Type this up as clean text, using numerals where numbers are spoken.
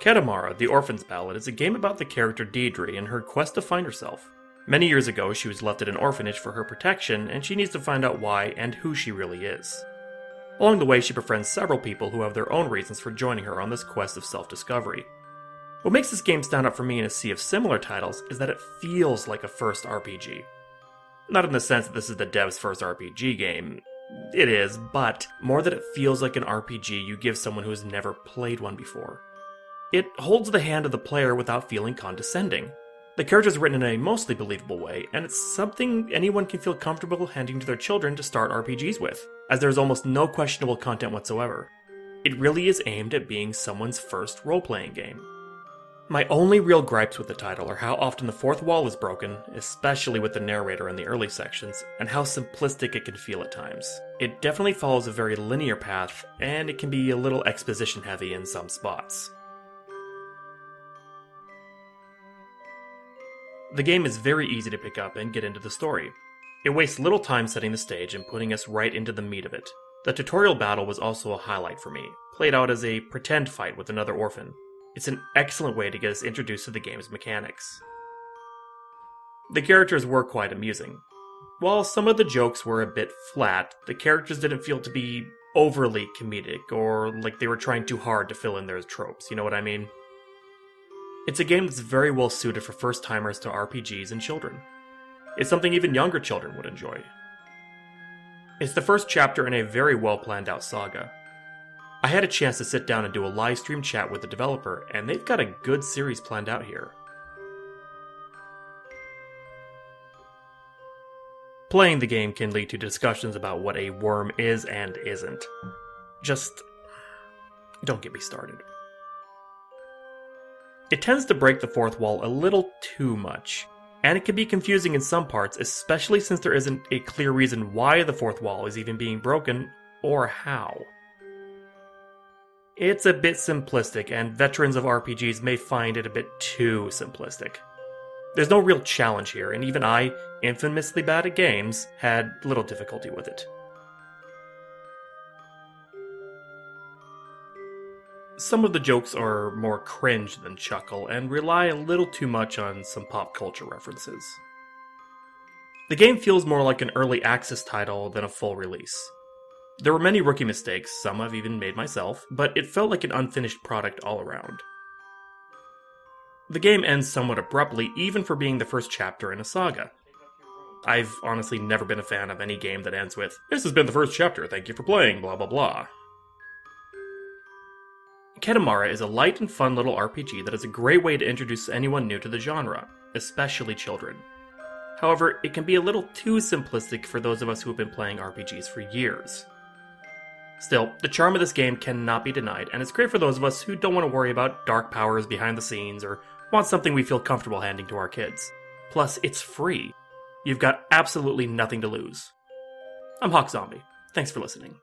Kedemara, The Orphan's Ballad, is a game about the character Deidre and her quest to find herself. Many years ago, she was left at an orphanage for her protection, and she needs to find out why and who she really is. Along the way, she befriends several people who have their own reasons for joining her on this quest of self-discovery. What makes this game stand out for me in a sea of similar titles is that it feels like a first RPG. Not in the sense that this is the dev's first RPG game. It is, but more that it feels like an RPG you give someone who has never played one before. It holds the hand of the player without feeling condescending. The character is written in a mostly believable way, and it's something anyone can feel comfortable handing to their children to start RPGs with, as there is almost no questionable content whatsoever. It really is aimed at being someone's first role-playing game. My only real gripes with the title are how often the fourth wall is broken, especially with the narrator in the early sections, and how simplistic it can feel at times. It definitely follows a very linear path, and it can be a little exposition-heavy in some spots. The game is very easy to pick up and get into the story. It wastes little time setting the stage and putting us right into the meat of it. The tutorial battle was also a highlight for me, played out as a pretend fight with another orphan. It's an excellent way to get us introduced to the game's mechanics. The characters were quite amusing. While some of the jokes were a bit flat, the characters didn't feel to be overly comedic or like they were trying too hard to fill in their tropes, you know what I mean? It's a game that's very well suited for first-timers to RPGs and children. It's something even younger children would enjoy. It's the first chapter in a very well-planned-out saga. I had a chance to sit down and do a live stream chat with the developer, and they've got a good series planned out here. Playing the game can lead to discussions about what a worm is and isn't. Just don't get me started. It tends to break the fourth wall a little too much, and it can be confusing in some parts, especially since there isn't a clear reason why the fourth wall is even being broken, or how. It's a bit simplistic, and veterans of RPGs may find it a bit too simplistic. There's no real challenge here, and even I, infamously bad at games, had little difficulty with it. Some of the jokes are more cringe than chuckle, and rely a little too much on some pop culture references. The game feels more like an early access title than a full release. There were many rookie mistakes, some I've even made myself, but it felt like an unfinished product all around. The game ends somewhat abruptly, even for being the first chapter in a saga. I've honestly never been a fan of any game that ends with, "This has been the first chapter, thank you for playing, blah blah blah." Kedemara is a light and fun little RPG that is a great way to introduce anyone new to the genre, especially children. However, it can be a little too simplistic for those of us who have been playing RPGs for years. Still, the charm of this game cannot be denied, and it's great for those of us who don't want to worry about dark powers behind the scenes or want something we feel comfortable handing to our kids. Plus, it's free. You've got absolutely nothing to lose. I'm Hawk Zombie. Thanks for listening.